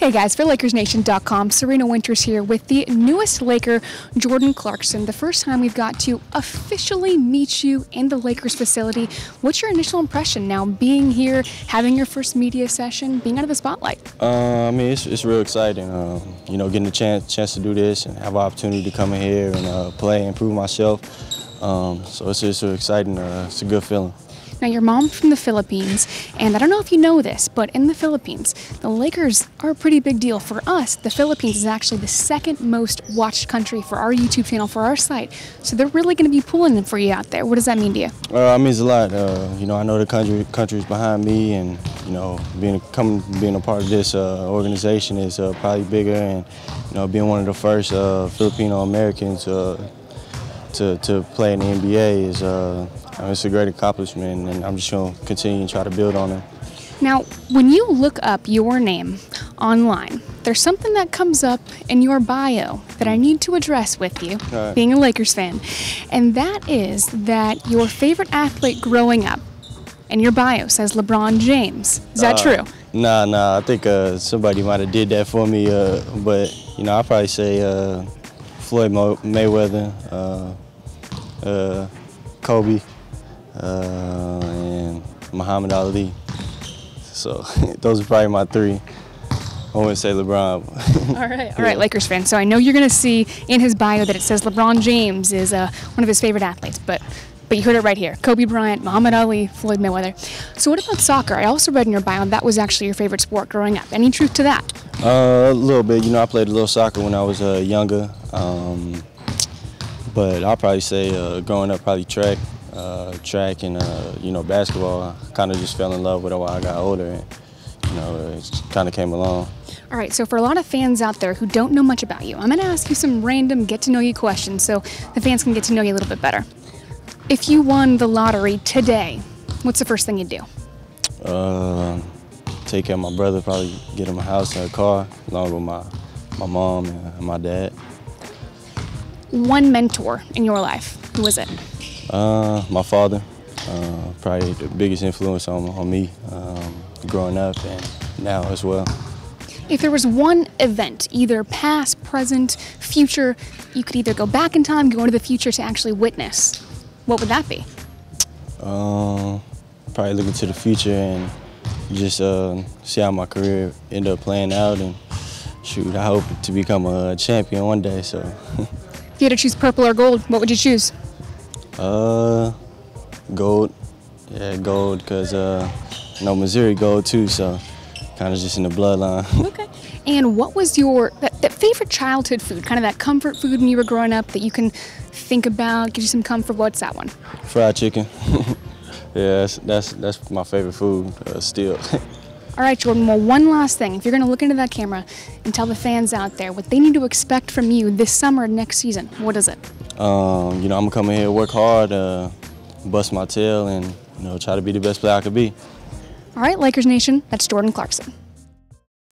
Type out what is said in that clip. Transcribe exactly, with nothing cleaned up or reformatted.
Hey guys, for Lakers Nation dot com, Serena Winters here with the newest Laker, Jordan Clarkson. The first time we've got to officially meet you in the Lakers facility. What's your initial impression now, being here, having your first media session, being out of the spotlight? Uh, I mean, it's, it's real exciting. Um, you know, getting the chance chance to do this and have an opportunity to come in here and uh, play and prove myself. Um, so it's just exciting. Uh, it's a good feeling. Now, your mom from the Philippines, and I don't know if you know this, but in the Philippines, the Lakers are a pretty big deal. For us, the Philippines is actually the second most watched country for our YouTube channel, for our site. So they're really going to be pulling them for you out there. What does that mean to you? Uh, it means a lot. Uh, you know, I know the country country's behind me, and you know, being coming being a part of this uh, organization is uh, probably bigger, and you know, being one of the first uh, Filipino-Americans uh, to to play in the N B A is. Uh, It's a great accomplishment, and I'm just going to continue and try to build on it. Now, when you look up your name online, there's something that comes up in your bio that I need to address with you, right, being a Lakers fan, and that is that your favorite athlete growing up in your bio says LeBron James. Is that uh, true? Nah, nah. I think uh, somebody might have did that for me, uh, but, you know, I'd probably say uh, Floyd Mayweather, uh, uh, Kobe. Uh, and Muhammad Ali. So those are probably my three. I wouldn't say LeBron. all right, all yeah. right, Lakers fans. So I know you're going to see in his bio that it says LeBron James is uh, one of his favorite athletes, but but you heard it right here. Kobe Bryant, Muhammad Ali, Floyd Mayweather. So what about soccer? I also read in your bio that was actually your favorite sport growing up. Any truth to that? Uh, a little bit. You know, I played a little soccer when I was uh, younger, um, but I'll probably say uh, growing up, probably track. Uh, track and uh, you know, basketball. I kind of just fell in love with it while I got older, and you know, it kind of came along. All right, so for a lot of fans out there who don't know much about you, I'm going to ask you some random get-to-know-you questions so the fans can get to know you a little bit better. If you won the lottery today, what's the first thing you'd do? Uh, take care of my brother, probably get him a house and a car, along with my my mom and my dad. One mentor in your life, who is it? Uh, my father, uh, probably the biggest influence on, on me um, growing up and now as well. If there was one event, either past, present, future, you could either go back in time, go into the future to actually witness, what would that be? Uh, probably look into the future and just uh, see how my career ended up playing out, and shoot, I hope to become a champion one day. So. If you had to choose purple or gold, what would you choose? Uh, gold, yeah, gold, because, uh, you know, Missouri gold too, so kind of just in the bloodline. Okay. And what was your, that, that favorite childhood food, kind of that comfort food when you were growing up that you can think about, gives you some comfort? What's that one? Fried chicken. Yeah, that's, that's, that's my favorite food uh, still. All right, Jordan, well, one last thing. If you're going to look into that camera and tell the fans out there what they need to expect from you this summer, next season, what is it? Um, you know, I'm going to come in here, work hard, uh, bust my tail, and, you know, try to be the best player I could be. All right, Lakers Nation, that's Jordan Clarkson.